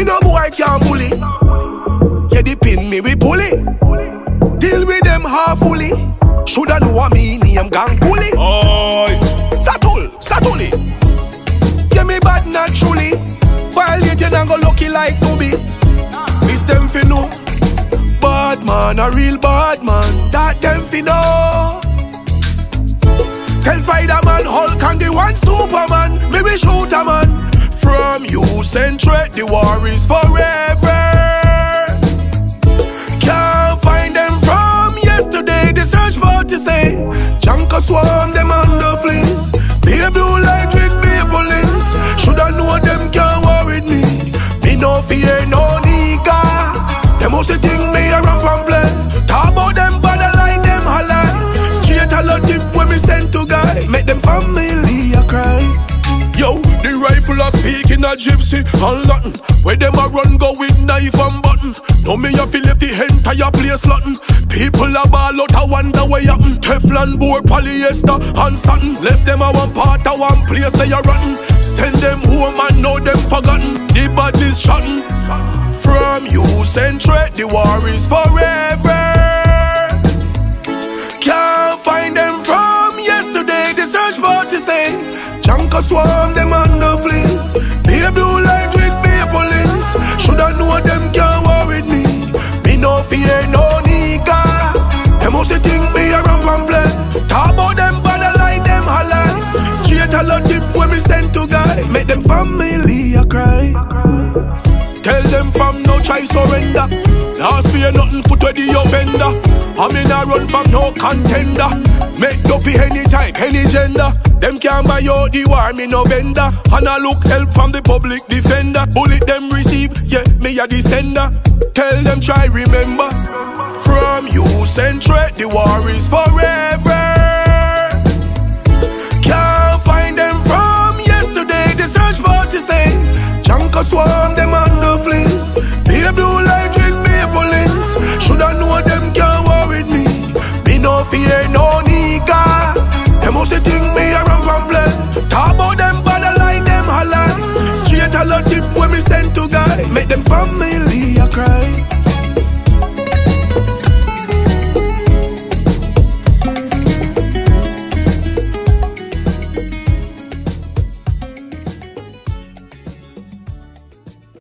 We no boy can bully. Yeah, the pin me we bully. Deal with them half-fully. Shoulda know a me name Ganguly. Oi, Satul. Yeah, me bad naturally. Violate you and go lucky like Toby. This them fi know. Bad man, a real bad man. That them fi know. Tell Spider-Man, Hulk and the one Superman, maybe shoot a man. From you centred, the war is forever. Can't find them from yesterday, they search for to say. Junker swarm them on the fleas. Be a blue light with people is. Shoulda know them can't worry me. Me no fear no nigga. They must think me a ramp and play. Talk about them bother like them holler. Straight a lot tip when me send to guy. Make them family a cry. Yo, the rifle a speak in a gypsy and Latin. Where them a run go with knife and button. Now me a feel left the entire place flatten. People a ball out a wonder where happen. Teflon board, polyester and satin. Left them a one part a one place they a rotten. Send them home and now them forgotten. The body's shotten. From you centred, the war is forever. Can't find them from yesterday, they search for to say. Junker swarm them on the fleas. Be a blue light with people is. Shoulda know them can't worry me. Me no fear no nigga. They must think me a ramp and play. Talk about them bother like them holler. Straight a lot tip when me send to guy. Make them family a cry. Tell them fam no try surrender. Last fear nothing put to the offender. I'm in a run from no contender. Make dopey any type, any gender. Them can't buy out the war, me no vendor. And I look help from the public defender. Bullet them receive, yeah, me a descender. Tell them try remember. From you centred, the war is forever. Can't find them from yesterday, they search for to say. Junker swarm them on the fleas. Be a blue light with people is. Shoulda know them can't worry me. Me no fear no nigga. They must think me a ramp and play. Talk about them bother like them holler. Straight a lot tip when me send to guy. Make them family a cry.